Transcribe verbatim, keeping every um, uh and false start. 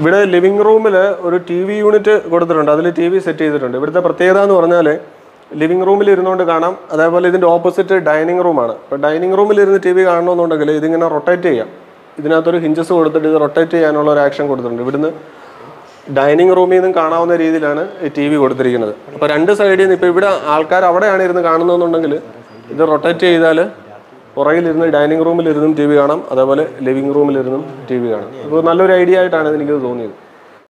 ഇവിടെ ലിവിംഗ് റൂമിൽ ഒരു ടി വി യൂണിറ്റ് കൊടുത്തിട്ടുണ്ട്. അതിൽ ടി വി സെറ്റ് ചെയ്തിട്ടുണ്ട്. ഇവിടുത്തെ പ്രത്യേകത എന്ന് പറഞ്ഞാൽ ലിവിംഗ് റൂമിൽ ഇരുന്നുകൊണ്ട് കാണാം. അതേപോലെ ഇതിൻ്റെ ഓപ്പോസിറ്റ് ഡൈനിങ് റൂമാണ്. അപ്പോൾ ഡൈനിങ് റൂമിൽ ഇരുന്ന് ടി വി കാണണമെന്നുണ്ടെങ്കിൽ ഇതിങ്ങനെ റൊട്ടേറ്റ് ചെയ്യാം. ഇതിനകത്തൊരു ഹിഞ്ചസ് കൊടുത്തിട്ട് ഇത് റൊട്ടേറ്റ് ചെയ്യാനുള്ള ഒരു ആക്ഷൻ കൊടുത്തിട്ടുണ്ട്. ഇവിടുന്ന് ഡൈനിങ് റൂമിൽ നിന്നും കാണാവുന്ന രീതിയിലാണ് ഈ ടി വി കൊടുത്തിരിക്കുന്നത്. അപ്പോൾ രണ്ട് സൈഡിൽ നിന്ന് ഇപ്പോൾ ഇവിടെ ആൾക്കാർ അവിടെയാണ് ഇരുന്ന് കാണുന്നതെന്നുണ്ടെങ്കിൽ ഇത് റൊട്ടേറ്റ് ചെയ്താൽ പുറകിലിരുന്ന് ഡൈനിങ് റൂമിലിരുന്നും ടി വി കാണാം. അതേപോലെ ലിവിംഗ് റൂമിലിരുന്നും ടി വി കാണാം. അപ്പോൾ നല്ലൊരു ഐഡിയ ആയിട്ടാണ് എനിക്കിത് തോന്നിയത്.